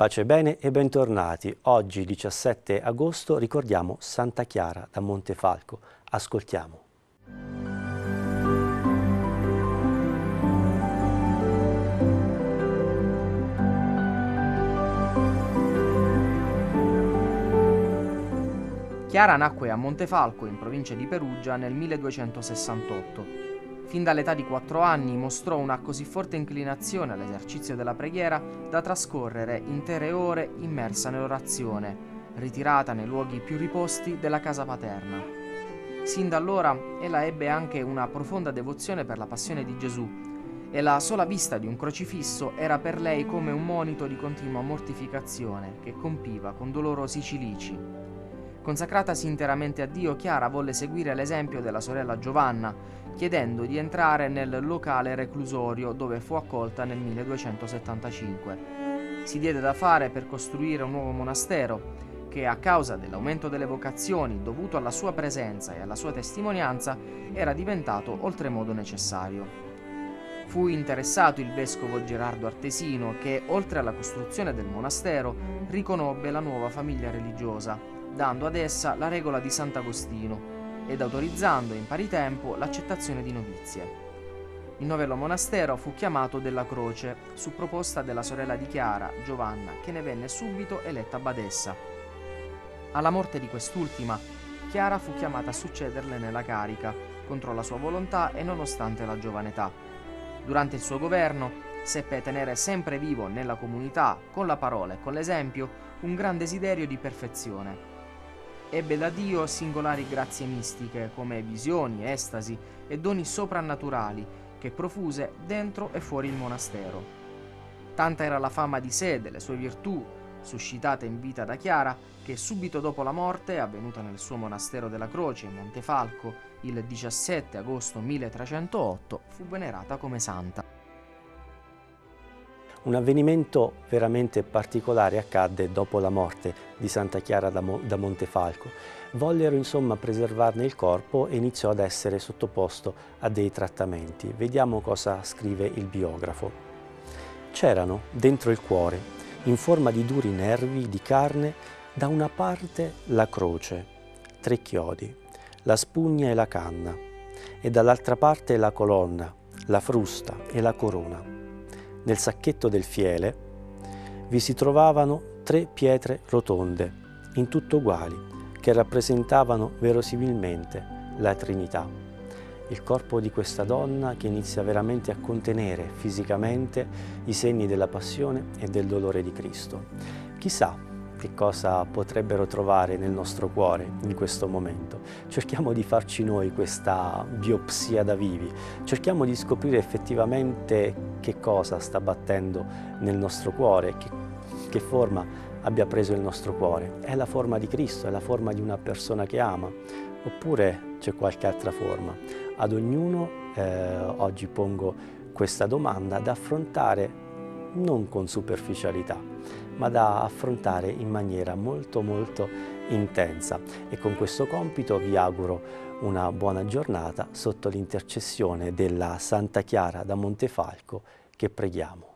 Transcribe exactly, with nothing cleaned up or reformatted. Pace bene e bentornati. Oggi, diciassette agosto, ricordiamo Santa Chiara da Montefalco. Ascoltiamo. Chiara nacque a Montefalco, in provincia di Perugia, nel milleduecentosessantotto. Fin dall'età di quattro anni mostrò una così forte inclinazione all'esercizio della preghiera da trascorrere intere ore immersa nell'orazione, ritirata nei luoghi più riposti della casa paterna. Sin da allora ella ebbe anche una profonda devozione per la Passione di Gesù e la sola vista di un crocifisso era per lei come un monito di continua mortificazione che compiva con dolorosi cilici. Consacratasi interamente a Dio, Chiara volle seguire l'esempio della sorella Giovanna, chiedendo di entrare nel locale reclusorio dove fu accolta nel milleduecentosettantacinque. Si diede da fare per costruire un nuovo monastero, che a causa dell'aumento delle vocazioni dovuto alla sua presenza e alla sua testimonianza era diventato oltremodo necessario. Fu interessato il vescovo Gerardo Artesino, che oltre alla costruzione del monastero riconobbe la nuova famiglia religiosa, dando ad essa la regola di Sant'Agostino ed autorizzando in pari tempo l'accettazione di novizie. Il novello monastero fu chiamato della Croce, su proposta della sorella di Chiara, Giovanna, che ne venne subito eletta badessa. Alla morte di quest'ultima, Chiara fu chiamata a succederle nella carica, contro la sua volontà e nonostante la giovane età. Durante il suo governo, seppe tenere sempre vivo nella comunità, con la parola e con l'esempio, un gran desiderio di perfezione. Ebbe da Dio singolari grazie mistiche, come visioni, estasi e doni soprannaturali, che profuse dentro e fuori il monastero. Tanta era la fama di sé e delle sue virtù, suscitate in vita da Chiara, che subito dopo la morte, avvenuta nel suo monastero della Croce, in Montefalco, il diciassette agosto milletrecentootto, fu venerata come santa. Un avvenimento veramente particolare accadde dopo la morte di Santa Chiara da, Mo- da Montefalco. Vollero insomma preservarne il corpo e iniziò ad essere sottoposto a dei trattamenti. Vediamo cosa scrive il biografo. C'erano dentro il cuore, in forma di duri nervi di carne, da una parte la croce, tre chiodi, la spugna e la canna, e dall'altra parte la colonna, la frusta e la corona. Nel sacchetto del fiele vi si trovavano tre pietre rotonde, in tutto uguali, che rappresentavano verosimilmente la Trinità. Il corpo di questa donna che inizia veramente a contenere fisicamente i segni della passione e del dolore di Cristo. Chissà che cosa potrebbero trovare nel nostro cuore in questo momento. Cerchiamo di farci noi questa biopsia da vivi, cerchiamo di scoprire effettivamente che cosa sta battendo nel nostro cuore, che, che forma abbia preso il nostro cuore. È la forma di Cristo, è la forma di una persona che ama, oppure c'è qualche altra forma. Ad ognuno eh, oggi pongo questa domanda da affrontare non con superficialità, ma da affrontare in maniera molto molto intensa. E con questo compito vi auguro una buona giornata sotto l'intercessione della Santa Chiara da Montefalco che preghiamo.